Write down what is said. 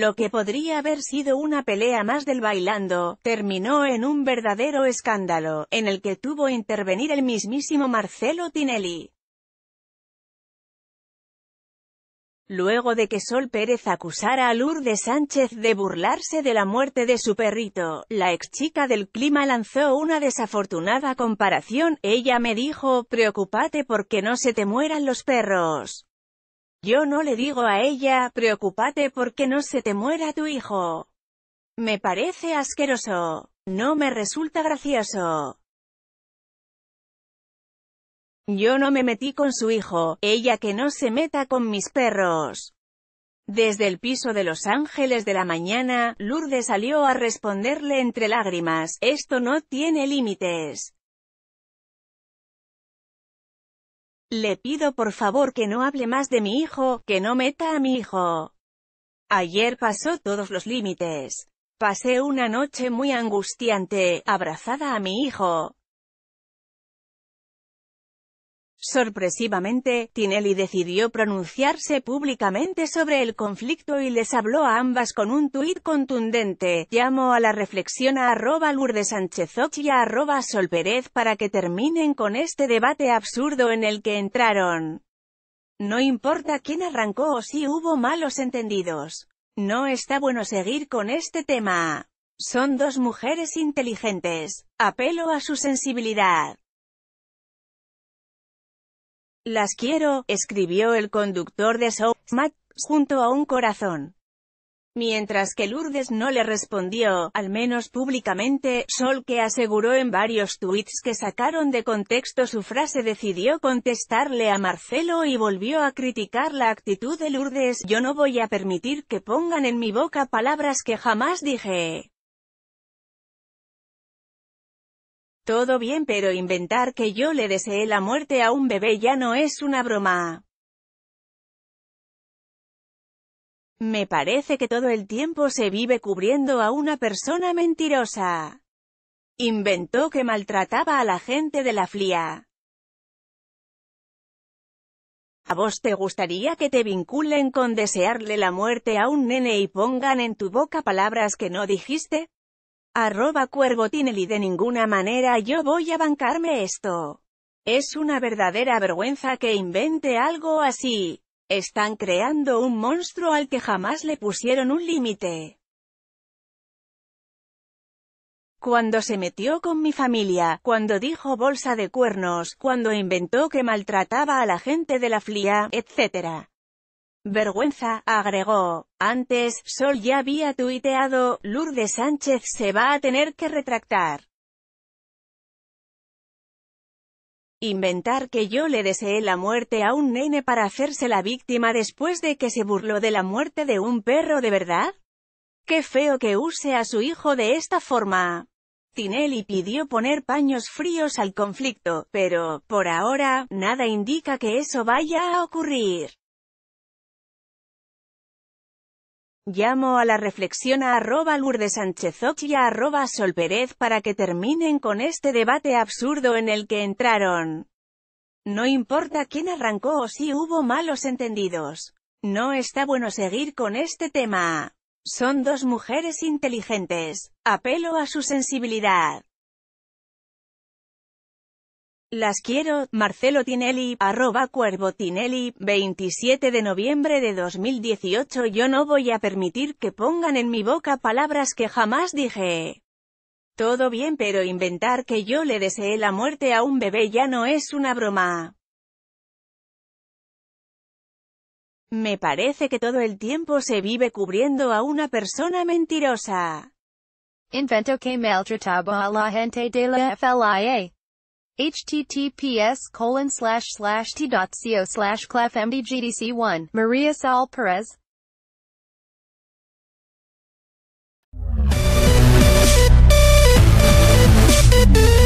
Lo que podría haber sido una pelea más del Bailando, terminó en un verdadero escándalo, en el que tuvo que intervenir el mismísimo Marcelo Tinelli. Luego de que Sol Pérez acusara a Lourdes Sánchez de burlarse de la muerte de su perrito, la exchica del clima lanzó una desafortunada comparación. Ella me dijo, preocúpate porque no se te mueran los perros. Yo no le digo a ella, preocúpate porque no se te muera tu hijo. Me parece asqueroso. No me resulta gracioso. Yo no me metí con su hijo, ella que no se meta con mis perros. Desde el piso de Los Ángeles de la Mañana, Lourdes salió a responderle entre lágrimas, esto no tiene límites. Le pido por favor que no hable más de mi hijo, que no meta a mi hijo. Ayer pasó todos los límites. Pasé una noche muy angustiante, abrazada a mi hijo. Sorpresivamente, Tinelli decidió pronunciarse públicamente sobre el conflicto y les habló a ambas con un tuit contundente. Llamo a la reflexión a @LourdesSánchezOch y a @SolPérez para que terminen con este debate absurdo en el que entraron. No importa quién arrancó o si hubo malos entendidos. No está bueno seguir con este tema. Son dos mujeres inteligentes. Apelo a su sensibilidad. Las quiero, escribió el conductor de Showmatch, junto a un corazón. Mientras que Lourdes no le respondió, al menos públicamente. Sol, que aseguró en varios tuits que sacaron de contexto su frase, decidió contestarle a Marcelo y volvió a criticar la actitud de Lourdes. Yo no voy a permitir que pongan en mi boca palabras que jamás dije. Todo bien, pero inventar que yo le deseé la muerte a un bebé ya no es una broma. Me parece que todo el tiempo se vive cubriendo a una persona mentirosa. Inventó que maltrataba a la gente de la FLIA. ¿A vos te gustaría que te vinculen con desearle la muerte a un nene y pongan en tu boca palabras que no dijiste? @CuervoTinelli de ninguna manera yo voy a bancarme esto. Es una verdadera vergüenza que invente algo así. Están creando un monstruo al que jamás le pusieron un límite. Cuando se metió con mi familia, cuando dijo bolsa de cuernos, cuando inventó que maltrataba a la gente de la FLIA, etc. Vergüenza, agregó. Antes, Sol ya había tuiteado, Lourdes Sánchez se va a tener que retractar. Inventar que yo le deseé la muerte a un nene para hacerse la víctima después de que se burló de la muerte de un perro, ¿de verdad? Qué feo que use a su hijo de esta forma. Tinelli pidió poner paños fríos al conflicto, pero, por ahora, nada indica que eso vaya a ocurrir. Llamo a la reflexión a @LourdesSánchezOch y a @SolPérez para que terminen con este debate absurdo en el que entraron. No importa quién arrancó o si hubo malos entendidos. No está bueno seguir con este tema. Son dos mujeres inteligentes. Apelo a su sensibilidad. Las quiero, Marcelo Tinelli, @CuervoTinelli, 27 de noviembre de 2018. Yo no voy a permitir que pongan en mi boca palabras que jamás dije. Todo bien, pero inventar que yo le deseé la muerte a un bebé ya no es una broma. Me parece que todo el tiempo se vive cubriendo a una persona mentirosa. Inventó que maltrataba a la gente de la FLIA. https://t.co/clefmdgdc1 Maria Sol Perez.